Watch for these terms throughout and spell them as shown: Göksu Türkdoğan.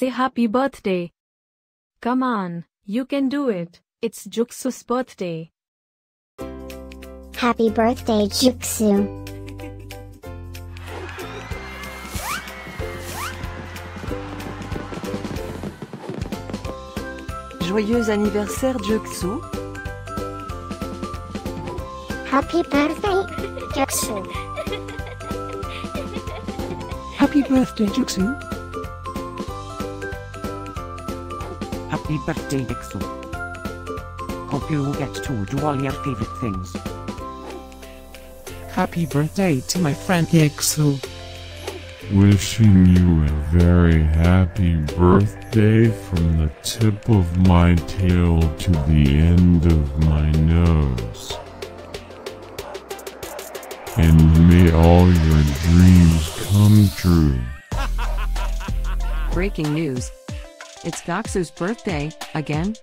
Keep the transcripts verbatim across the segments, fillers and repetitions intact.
say happy birthday. Come on, you can do it. It's Göksu's birthday. Happy birthday, Göksu. Joyeux anniversaire, Göksu. Happy birthday, Göksu. Happy birthday, Göksu. Happy birthday, Göksu. Hope you get to do all your favorite things. Happy birthday to my friend Göksu. Wishing you a very happy birthday from the tip of my tail to the end of my nose. And may all your dreams come true. Breaking news. It's Göksu's birthday, again?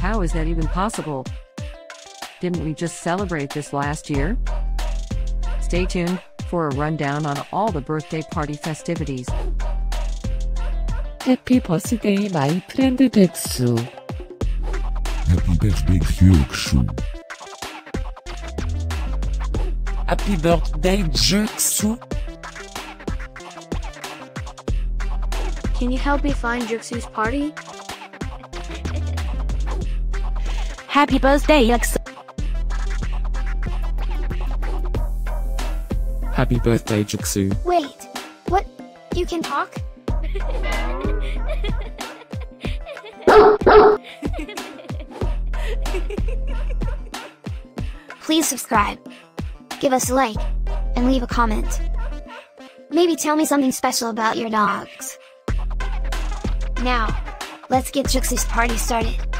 How is that even possible? Didn't we just celebrate this last year? Stay tuned for a rundown on all the birthday party festivities. Happy birthday, my friend Göksu. Happy birthday, Göksu. Happy birthday, Göksu. Can you help me find Göksu's party? Happy birthday, Göksu. Happy birthday, Göksu. Wait, what? You can talk? Please subscribe, give us a like, and leave a comment. Maybe tell me something special about your dogs. Now, let's get Göksu's party started.